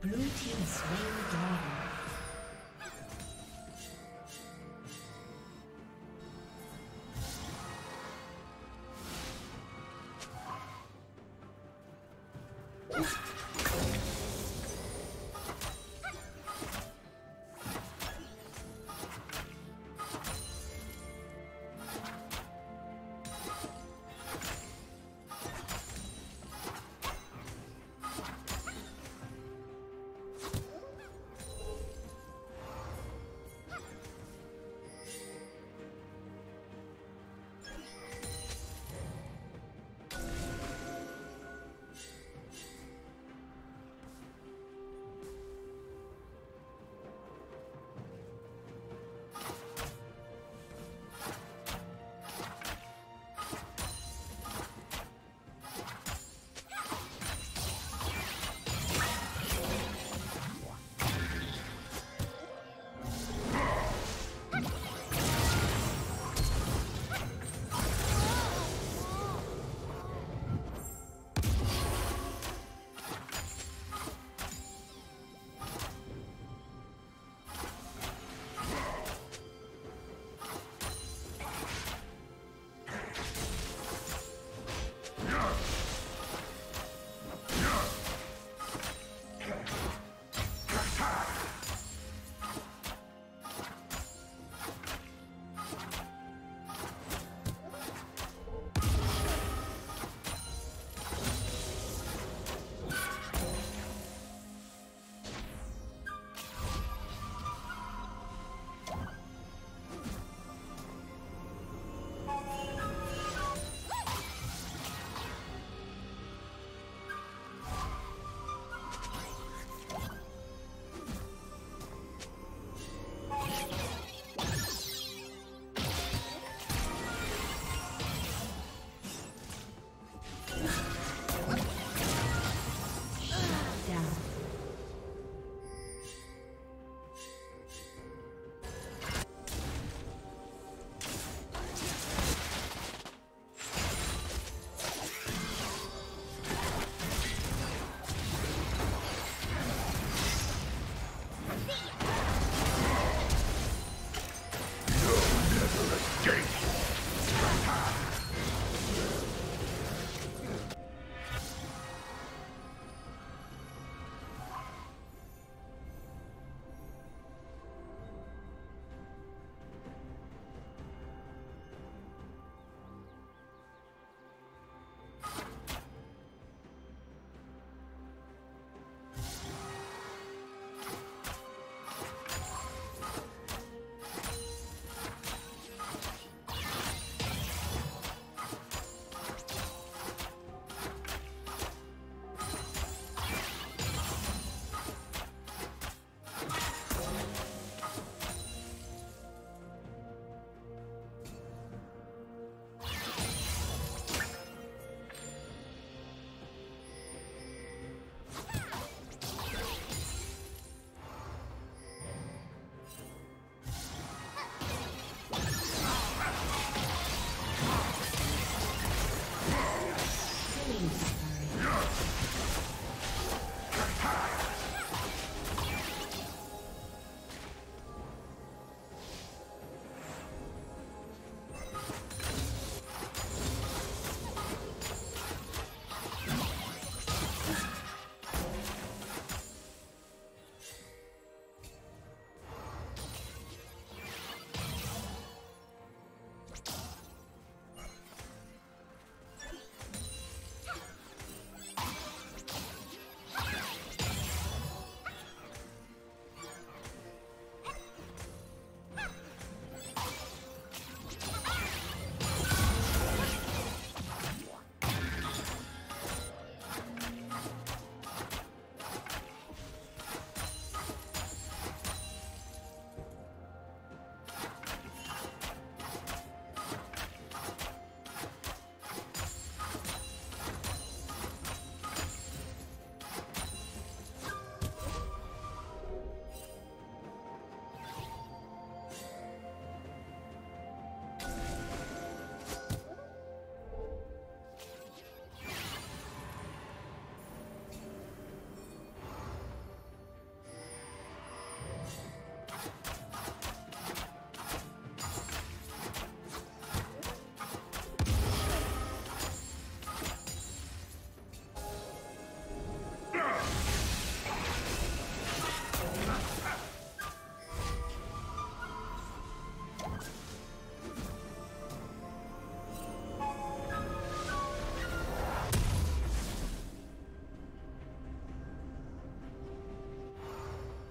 Blue team slain the dragon.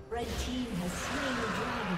Red team has slain the dragon.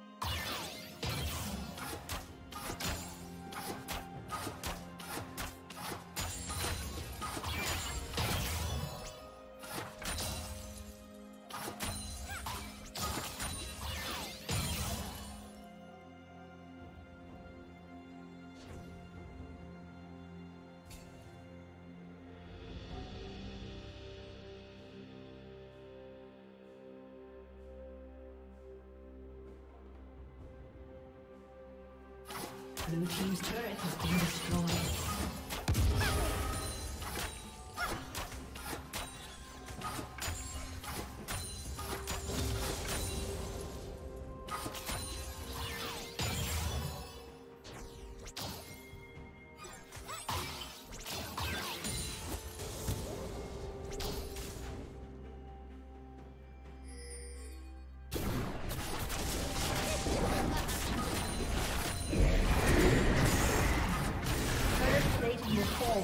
Blue team's turret has been destroyed. Page. Blue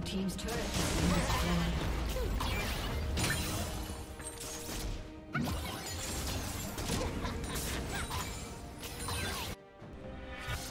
team's turret has been destroyed. Team's turret has been destroyed.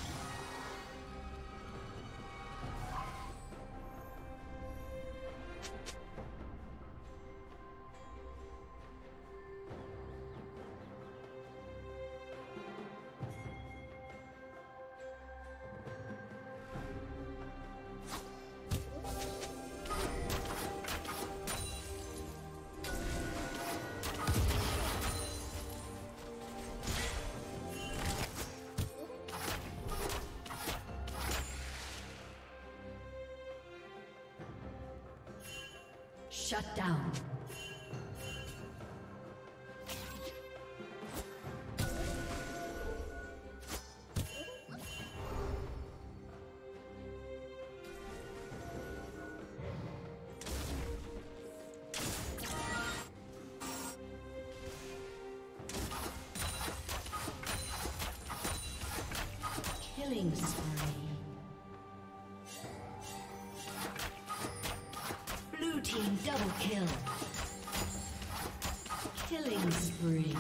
Shut down. Killing spree. Double kill. Killing spree.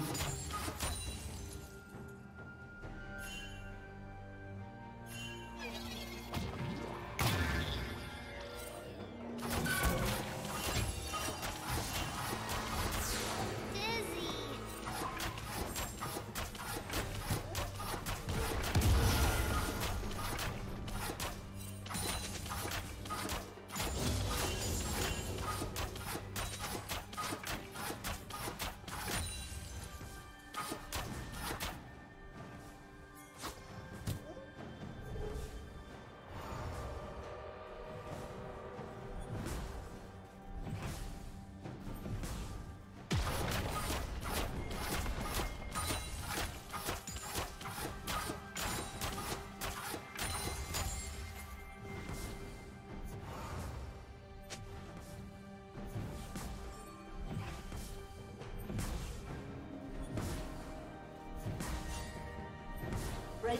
Red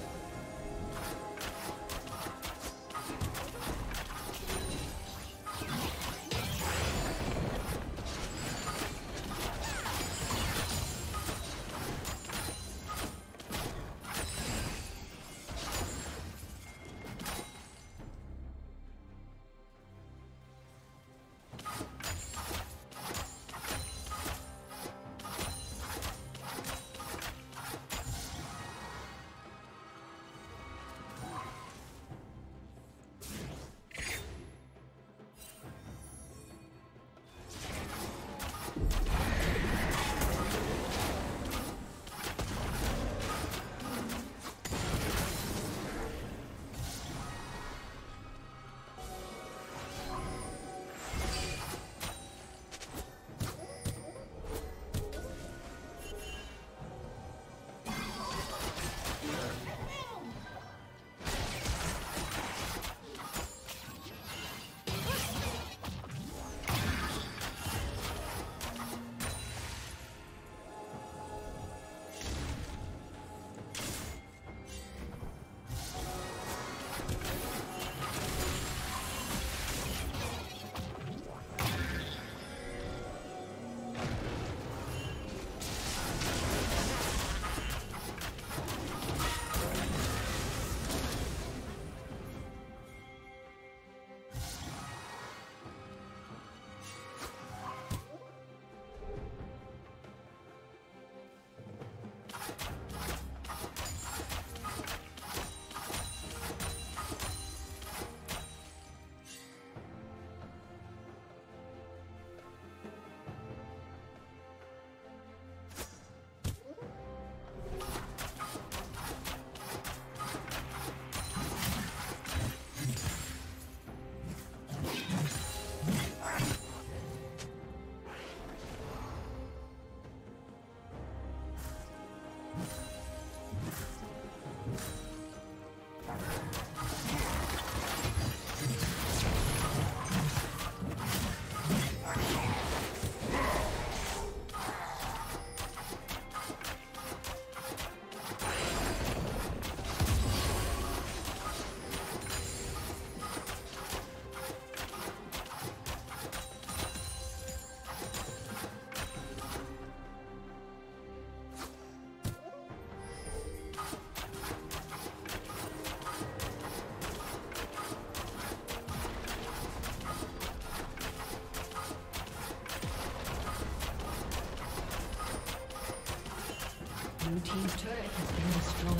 Blue team's turret has been destroyed.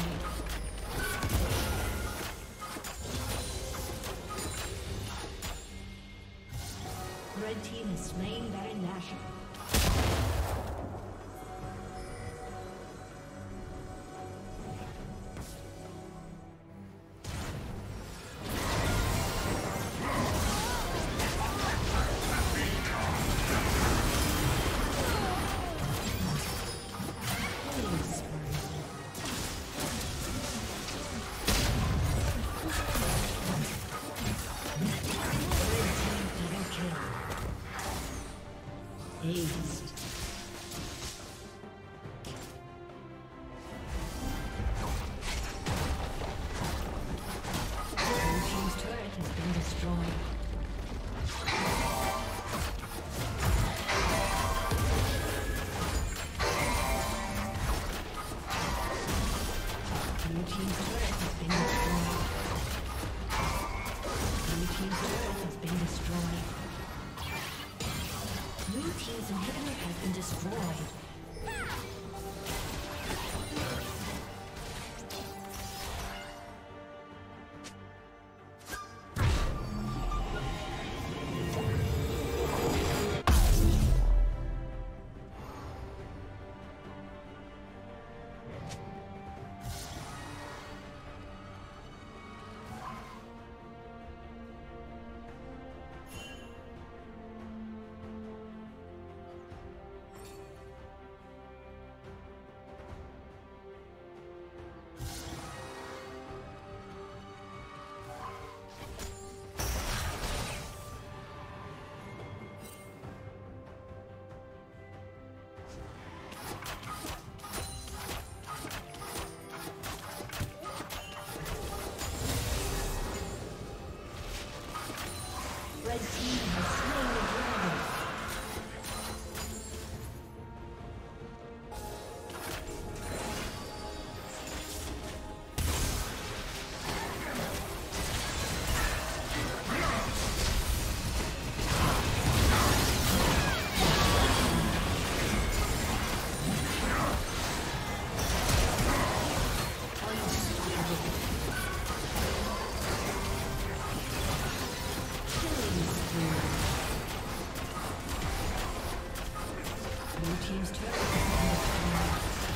Red team has slain Baron Nashor.